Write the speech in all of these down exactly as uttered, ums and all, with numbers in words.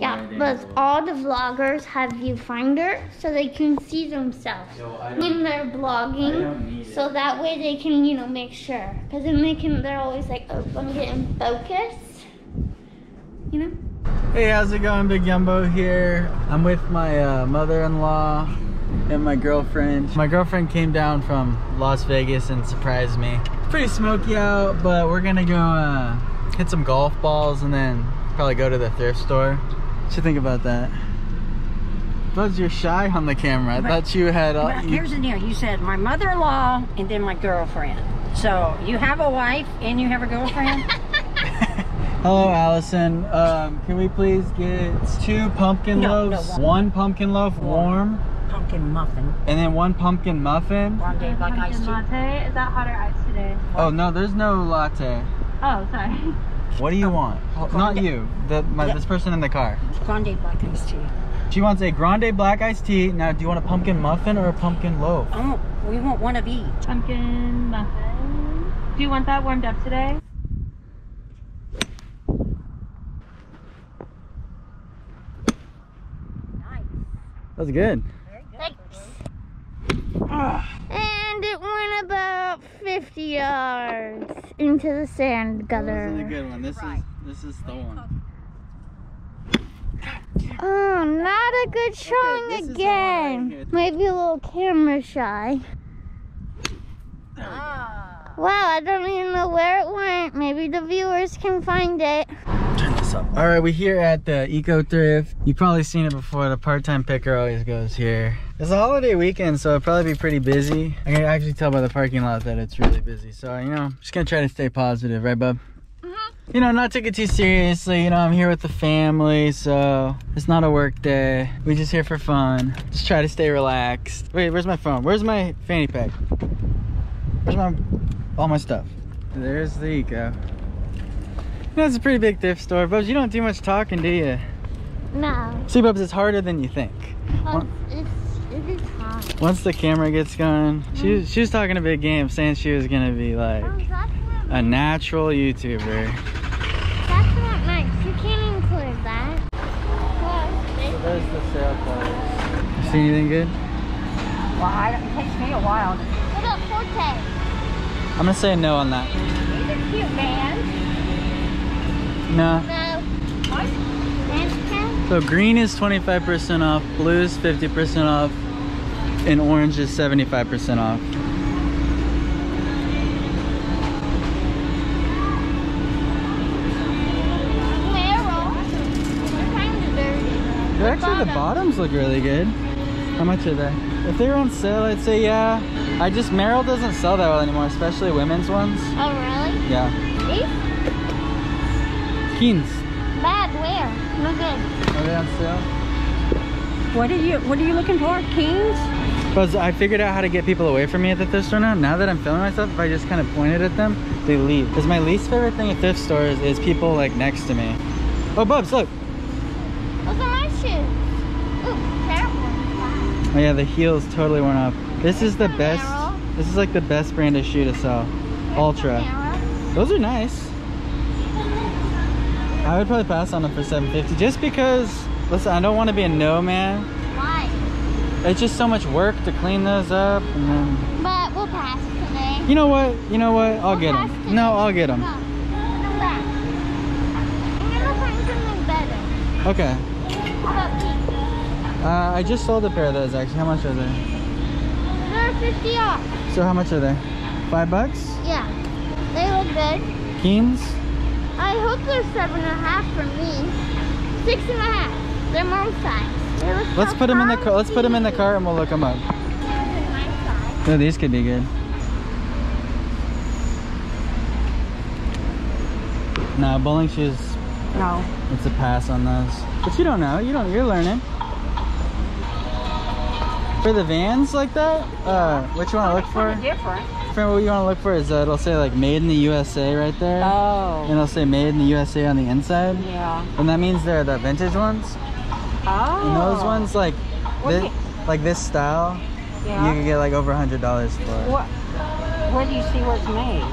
Yeah, but all the vloggers have viewfinder so they can see themselves in their blogging. So that way they can, you know, make sure. Because then they can, they're always like, oh, I'm getting focused, you know? Hey, how's it going? Big Yumbo here. I'm with my uh, mother-in-law and my girlfriend. My girlfriend came down from Las Vegas and surprised me. It's pretty smoky out, but we're gonna go uh, hit some golf balls and then probably go to the thrift store. What you think about that? Buzz, you're shy on the camera. I but, thought you had all. You... Here's the deal. You said my mother-in-law and then my girlfriend. So you have a wife and you have a girlfriend? Hello, Allison. Um, can we please get two pumpkin no, loaves? No, one. one pumpkin loaf warm. warm. Pumpkin muffin. And then one pumpkin muffin. One day, like pumpkin latte. Is that hot or iced today? What? Oh, no, there's no latte. Oh, sorry. What do you um, want? Grande. Not you. The, my, yeah. This person in the car. Grande black iced tea. She wants a grande black iced tea. Now, do you want a pumpkin muffin or a pumpkin loaf? Oh, we want one of each. Pumpkin muffin. Do you want that warmed up today? Nice. That was good. Very good. Thanks. And it went about fifty yards into the sand gutter. This is a good one. This is this is the one. Oh, not a good showing okay, again. Maybe a little camera shy. Ah. Wow, I don't even know where it went. Maybe the viewers can find it. Turn this up. All right, we're here at the Eco Thrift. You've probably seen it before. The part-time picker always goes here. It's a holiday weekend, so it'll probably be pretty busy. I can actually tell by the parking lot that it's really busy. So, you know, I'm just gonna try to stay positive, right, bub? Mm-hmm. You know, not take it too seriously. You know, I'm here with the family, so it's not a work day. We're just here for fun. Just try to stay relaxed. Wait, where's my phone? Where's my fanny pack? Where's my, all my stuff? There's the Eco. You know, it's a pretty big thrift store. Bubs, you don't do much talking, do you? No. See, Bubs, it's harder than you think. Well, once the camera gets going, she, she was talking a big game, saying she was gonna be like oh, a natural YouTuber. That's not nice. You can't include that. So there's the sale clothes. You see anything good? Well, I, it takes me a while. What about Forte? I'm gonna say no on that. He's a cute man. No. No. What? So green is twenty-five percent off, blue is fifty percent off, and orange is seventy-five percent off. They're actually, the bottoms look really good. How much are they? If they were on sale, I'd say yeah. I just, Merrill doesn't sell that well anymore, especially women's ones. Oh, really? Yeah. These? Skins. Bad, where? No good. Are they on sale? What are you, what are you looking for? Kings? Because I figured out how to get people away from me at the thrift store now. Now that I'm filming myself, if I just kind of pointed at them, they leave. Because my least favorite thing at thrift stores is people like next to me. Oh, Bubs, look. Look at my shoes. Ooh, terrible. Oh yeah, the heels totally went off. This is the best, this is like the best brand of shoe to sell. Ultra. Those are nice. I would probably pass on them for seven fifty just because. Listen, I don't want to be a no man. Why? It's just so much work to clean those up. And then... But we'll pass today. You know what? You know what? I'll we'll get them. Today. No, I'll get them. No. Come back. I'm gonna find something better. Okay. Uh, I just sold a pair of those actually. How much are they? They're fifty off. So how much are they? Five bucks? Yeah. They look good. Keens? I hope they're seven and a half for me. Six and a half. They're my size. Let's put them in the car. Let's put them in the car and we'll look them up. Oh, these could be good. No, bowling shoes. No. It's a pass on those. But you don't know. You don't. You're learning. For the Vans like that, uh, what you want to look for? Different. What you want to look for is uh, it'll say like "Made in the U S A" right there. Oh. And it'll say "Made in the U S A" on the inside. Yeah. And that means they're the vintage ones. Oh. And those ones, like, this, you, like this style, yeah. You can get like over a hundred dollars for. What? Where do you see where it's made?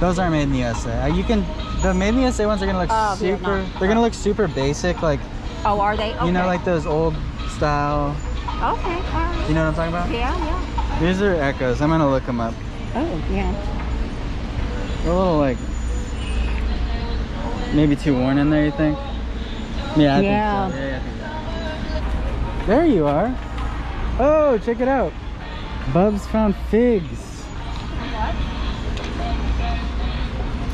Those aren't made in the U S A. You can, the made in the U S A ones are gonna look oh, super. They're, they're gonna look super basic, like Oh, are they? Okay. You know, like those old style. Okay. All right. You know what I'm talking about? Yeah, yeah. These are Echoes. I'm gonna look them up. Oh, yeah. They're a little like maybe too worn in there. You think? Yeah. I yeah. Think so. Yeah, yeah, I think so. There you are. Oh, check it out. Bubs found Figs.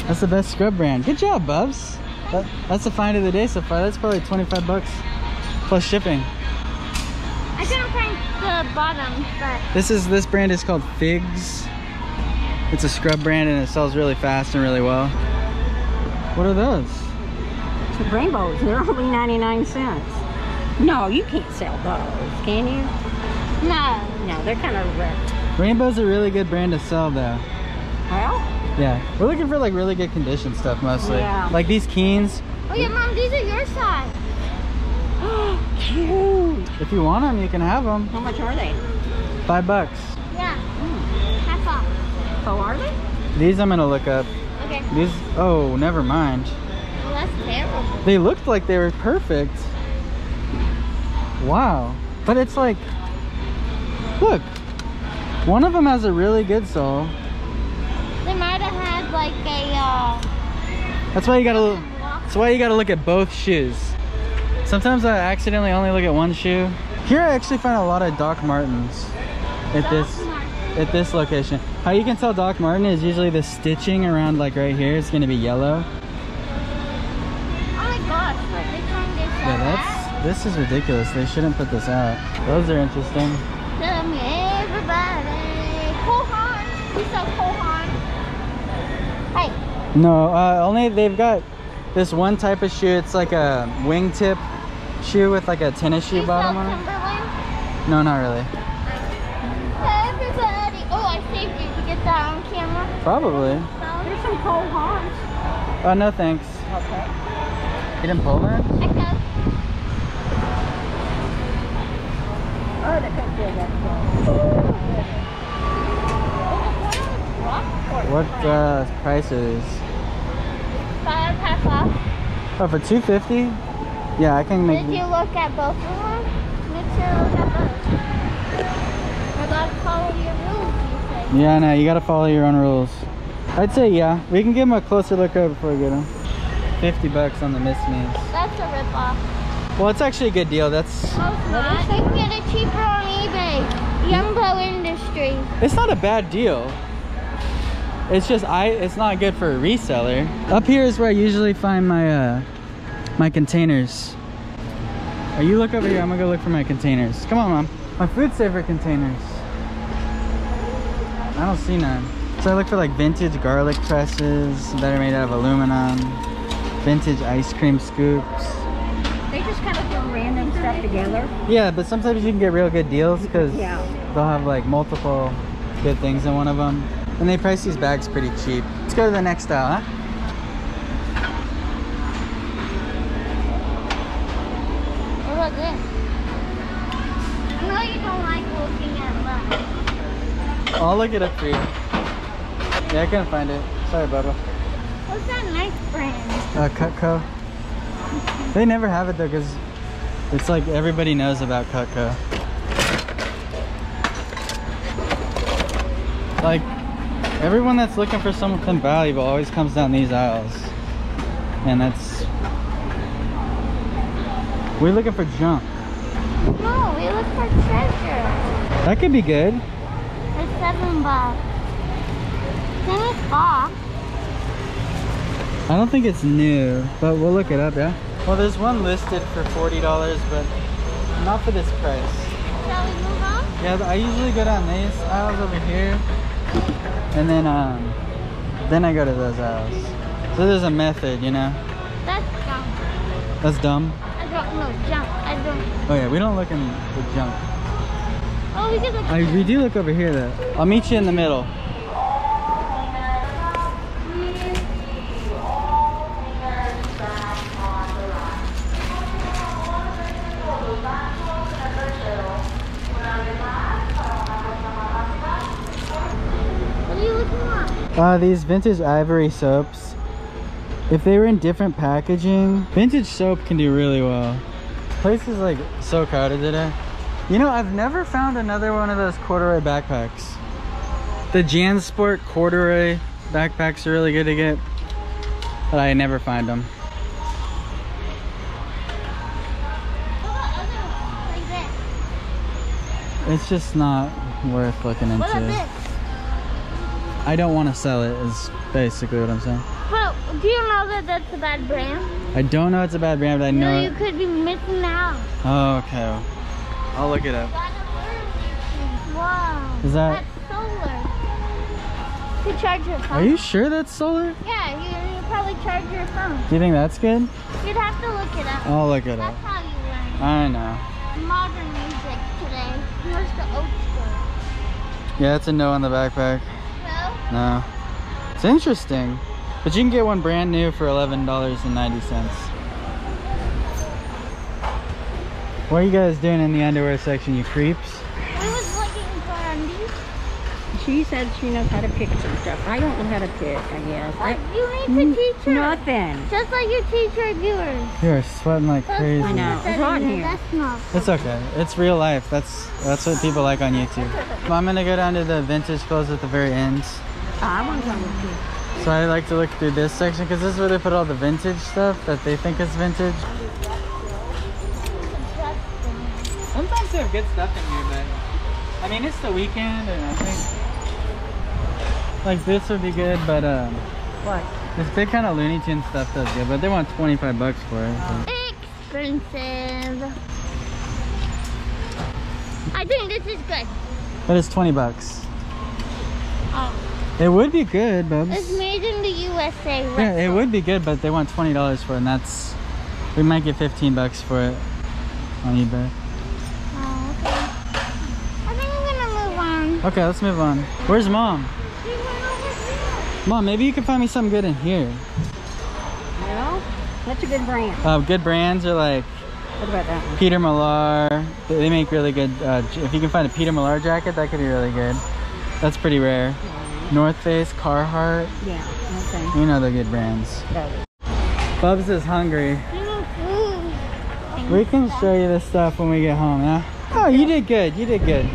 That's the best scrub brand. Good job, Bubs. That, that's the find of the day so far. That's probably twenty-five bucks plus shipping. I couldn't find the bottom, but this is this brand is called Figs. It's a scrub brand and it sells really fast and really well. What are those? The rainbows. They're only ninety-nine cents. No, you can't sell those, can you? No, no, they're kind of ripped. Rainbow's a really good brand to sell, though. Well? Yeah, we're looking for like really good condition stuff mostly. Yeah. Like these Keens. Oh yeah, Mom, these are your size. Oh, cute. If you want them, you can have them. How much are they? Five bucks. Yeah. Mm. Half off. Oh, are they? These I'm gonna look up. Okay. These. Oh, never mind. Well, that's terrible. They looked like they were perfect. Wow, but it's like, look, one of them has a really good sole. They might have had like a uh that's why you gotta that's why you gotta look at both shoes. Sometimes I accidentally only look at one shoe. Here I actually found a lot of Doc Martens at Doc this Martens. at this location. How you can tell Doc Marten is usually the stitching around like right here is gonna be yellow. This is ridiculous. They shouldn't put this out. Those are interesting. Tell me everybody. Cole Haan. We sell Cole Haan. Hey. No, uh, only they've got this one type of shoe. It's like a wingtip shoe with like a tennis shoe we bottom on it. No, not really. Hey, everybody. Oh, I saved you. To get that on camera? Probably. There's some Cole Haans. Oh, no thanks. Okay. You didn't pull that? I Oh, that could be a good. What uh, price is? Five half off. Oh, for two fifty? Yeah, I can make. Did you look at both of them? Make sure you look at both. I gotta follow your rules. You think? Yeah, no, you gotta follow your own rules. I'd say yeah. We can give them a closer look over before we get them. Fifty bucks on the Miss Me. That's a rip off. Well, it's actually a good deal. That's. No, it's not. You can get it cheaper on eBay. Yumbo Industry. It's not a bad deal. It's just I. It's not good for a reseller. Up here is where I usually find my uh, my containers. Oh, you look over here. I'm gonna go look for my containers. Come on, Mom. My food saver containers. I don't see none. So I look for like vintage garlic presses that are made out of aluminum, vintage ice cream scoops. Kind of put random stuff together. Yeah, but sometimes you can get real good deals because yeah. They'll have like multiple good things in one of them. And they price these bags pretty cheap. Let's go to the next aisle, huh? What about this? I know you don't like looking at that. I'll look it up for you. Yeah, I couldn't find it. Sorry, Bubba. What's that nice brand? Uh, Cutco. They never have it though because it's like everybody knows about Cutco. Like everyone that's looking for something valuable always comes down these aisles. And that's... We're looking for junk. No, we look for treasure. That could be good. It's seven bucks. Then it's off. I don't think it's new, but we'll look it up, yeah? Well, there's one listed for forty dollars, but not for this price. Shall we move on? Yeah, I usually go down these aisles over here, and then um, then I go to those aisles. So there's a method, you know? That's dumb. That's dumb? I don't know, junk. I don't. Oh yeah, we don't look in the junk. Oh, we do look over here. We do look over here, though. I'll meet you in the middle. Uh, these vintage ivory soaps, if they were in different packaging, vintage soap can do really well. place is like so crowded today. You know, I've never found another one of those corduroy backpacks. The JanSport corduroy backpacks are really good to get, but I never find them. It's just not worth looking into. What about this? I don't want to sell it, is basically what I'm saying. But do you know that that's a bad brand? I don't know it's a bad brand, but I know. No, you could be missing out. Oh, okay. I'll look it up. Wow. Is that? That's solar. To charge your phone. Are you sure that's solar? Yeah, you, you probably charge your phone. Do you think that's good? You'd have to look it up. I'll look it up. That's how you learn. I know. Modern music today. Where's the old school? Yeah, it's a no on the backpack. No? No. It's interesting. But you can get one brand new for eleven ninety. What are you guys doing in the underwear section, you creeps? I was looking for undies. She said she knows how to pick some stuff. I don't know how to pick, I guess. I, you need to teach her. Nothing. Just like your teacher viewers. You are sweating like Those crazy. I know. It's hot here. It's okay. It's real life. That's that's what people like on YouTube. Well, I'm going to go down to the vintage clothes at the very end. Oh, I want some with you. So I like to look through this section because this is where they put all the vintage stuff that they think is vintage. Sometimes they have good stuff in here, but I mean, it's the weekend and I think like this would be good, but um, what? This big kind of Looney Tunes stuff does good, but they want twenty-five bucks for it. So. Expensive. I think this is good. But it's twenty bucks. Oh. It would be good, but it's made in the U S A. Right? Yeah, it would be good, but they want twenty dollars for it, and that's we might get fifteen bucks for it on eBay. Oh, okay. I think I'm gonna move on. Okay, let's move on. Where's Mom? She went over here. Mom, maybe you can find me something good in here. No, that's a good brand. Uh, good brands are like. What about that one? Peter Millar. They make really good. Uh, if you can find a Peter Millar jacket, that could be really good. That's pretty rare. North Face, Carhartt. Yeah, okay. You know they're good brands. Yeah. Bubs is hungry. We can show you this stuff when we get home, yeah? Oh, you did good. You did good.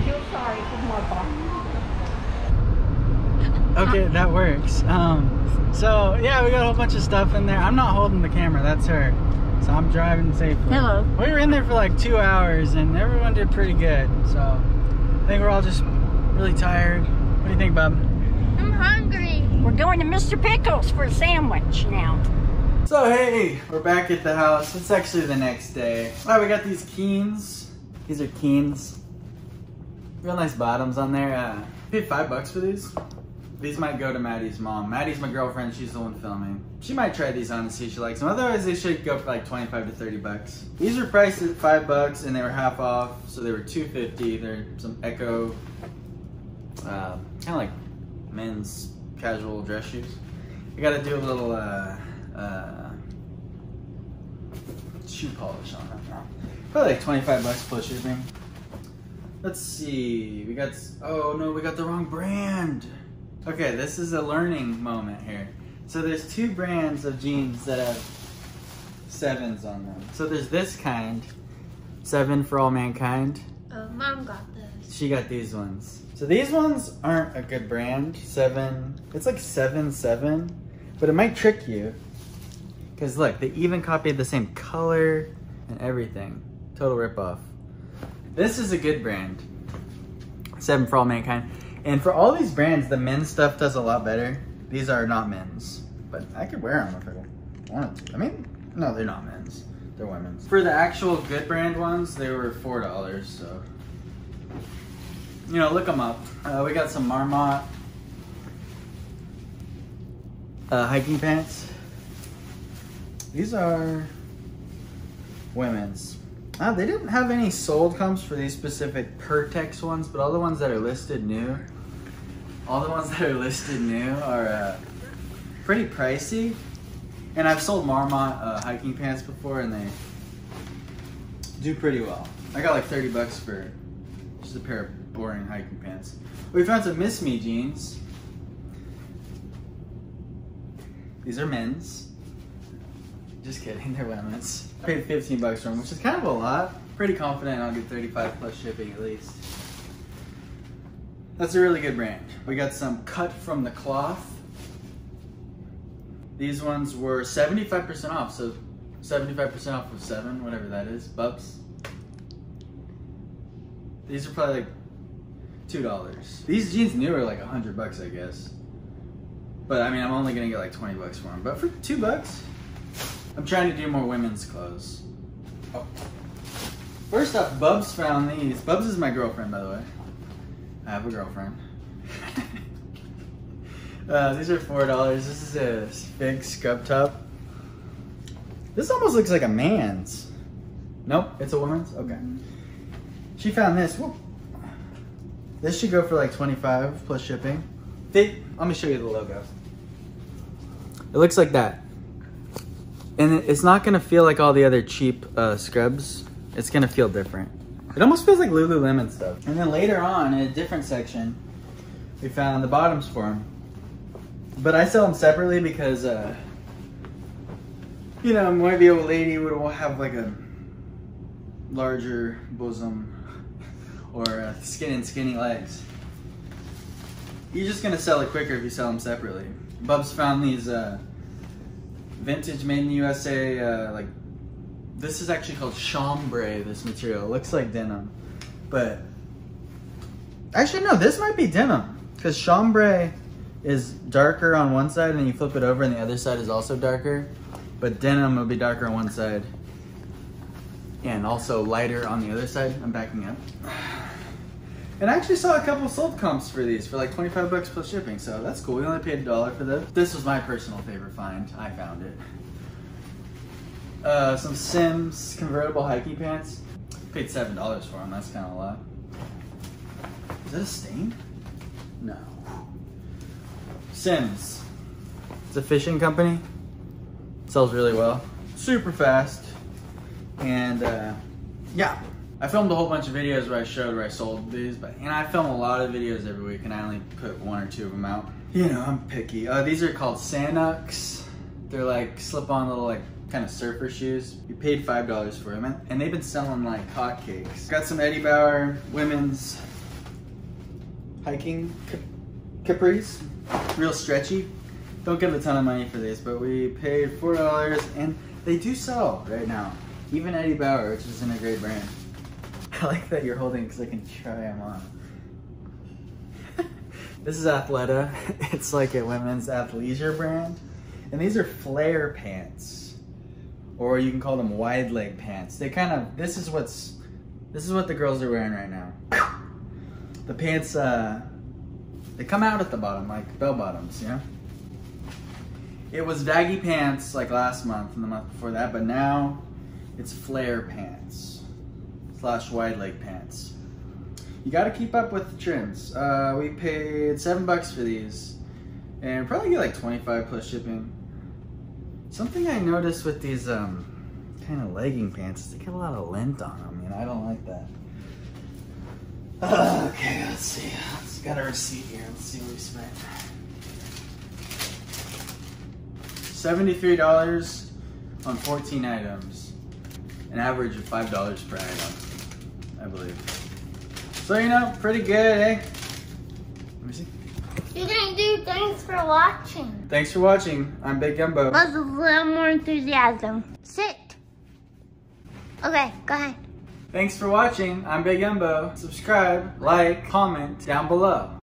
Okay, that works. Um, so, yeah, we got a whole bunch of stuff in there. I'm not holding the camera. That's her. So I'm driving safely. Hello. We were in there for like two hours, and everyone did pretty good. So I think we're all just really tired. What do you think, Bub? I'm hungry. We're going to Mister Pickle's for a sandwich now. So hey, we're back at the house. It's actually the next day. Wow, we got these Keens. These are Keens. Real nice bottoms on there. Uh, I paid five bucks for these. These might go to Maddie's mom. Maddie's my girlfriend. She's the one filming. She might try these on and see if she likes them. Otherwise, they should go for like twenty-five to thirty bucks. These were priced at five bucks and they were half off, so they were two fifty. They're some Echo, uh, kind of like men's casual dress shoes. I gotta do a little uh, uh, shoe polish on them now. Probably like twenty-five bucks plus shipping. Let's see, we got, oh no, we got the wrong brand. Okay, this is a learning moment here. So there's two brands of jeans that have sevens on them. So there's this kind, Seven for All Mankind. Oh, Mom got those. She got these ones. So these ones aren't a good brand. Seven, it's like seven, seven, but it might trick you. Cause look, they even copied the same color and everything. Total ripoff. This is a good brand. Seven for All Mankind. And for all these brands, the men's stuff does a lot better. These are not men's, but I could wear them if I wanted to. I mean, no, they're not men's, they're women's. For the actual good brand ones, they were four dollars, so. You know, look them up. Uh, we got some Marmot uh, hiking pants. These are women's. Uh, they didn't have any sold comps for these specific Pertex ones, but all the ones that are listed new, all the ones that are listed new are uh, pretty pricey. And I've sold Marmot uh, hiking pants before, and they do pretty well. I got like thirty bucks for just a pair of boring hiking pants. We found some Miss Me jeans. These are men's. Just kidding, they're women's. I paid fifteen bucks for them, which is kind of a lot. Pretty confident I'll get thirty-five plus shipping at least. That's a really good brand. We got some Cut From The Cloth. These ones were seventy-five percent off, so seventy-five percent off of seven, whatever that is, bucks. These are probably like two dollars. These jeans new are like a hundred bucks, I guess. But I mean, I'm only gonna get like twenty bucks for them, but for two bucks, I'm trying to do more women's clothes. Oh. First off, Bubs found these. Bubs is my girlfriend, by the way. I have a girlfriend. uh, these are four dollars. This is a Figs scrub top. This almost looks like a man's. Nope, it's a woman's? Okay. She found this. Whoop. This should go for like twenty-five plus shipping. They, let me show you the logo. It looks like that. And it's not gonna feel like all the other cheap uh, scrubs. It's gonna feel different. It almost feels like Lululemon stuff. And then later on in a different section, we found the bottoms for them. But I sell them separately because, uh, you know, maybe an old lady would have like a larger bosom or uh, skin and skinny legs. You're just gonna sell it quicker if you sell them separately. Bubs found these, uh, vintage made in the U S A, uh, like, this is actually called chambray, this material. It looks like denim, but, actually no, this might be denim, because chambray is darker on one side and you flip it over and the other side is also darker, but denim will be darker on one side and also lighter on the other side. I'm backing up. And I actually saw a couple sold comps for these for like twenty-five bucks plus shipping, so that's cool. We only paid a dollar for this. This was my personal favorite find. I found it. Uh, some Simms convertible hiking pants. Paid seven dollars for them, that's kind of a lot. Is that a stain? No. Simms. It's a fishing company. It sells really well. Super fast. And uh, yeah. I filmed a whole bunch of videos where I showed where I sold these, but and I film a lot of videos every week and I only put one or two of them out. You know, I'm picky. Uh, these are called Sanuks. They're like slip-on little like kind of surfer shoes. You paid five dollars for them and they've been selling like hotcakes. Got some Eddie Bauer women's hiking capris. Real stretchy. Don't get a ton of money for these, but we paid four dollars and they do sell right now. Even Eddie Bauer, which isn't a great brand. I like that you're holding because I can try them on. This is Athleta. It's like a women's athleisure brand. And these are flare pants. Or you can call them wide leg pants. They kind of, this is what's, this is what the girls are wearing right now. The pants, uh, they come out at the bottom, like bell bottoms, you know? It was baggy pants like last month and the month before that, but now it's flare pants. Slash wide leg pants. You gotta keep up with the trends. Uh, we paid seven bucks for these and probably get like twenty-five plus shipping. Something I noticed with these um, kind of legging pants is they get a lot of lint on them, and I don't like that. Uh, okay, let's see. Let's got a receipt here. Let's see what we spent. seventy-three dollars on fourteen items. An average of five dollars per item, I believe. So, you know, pretty good, eh? Let me see. You didn't do thanks for watching. Thanks for watching. I'm Big Yumbo. That was a little more enthusiasm. Sit. Okay, go ahead. Thanks for watching. I'm Big Yumbo. Subscribe, like, comment down below.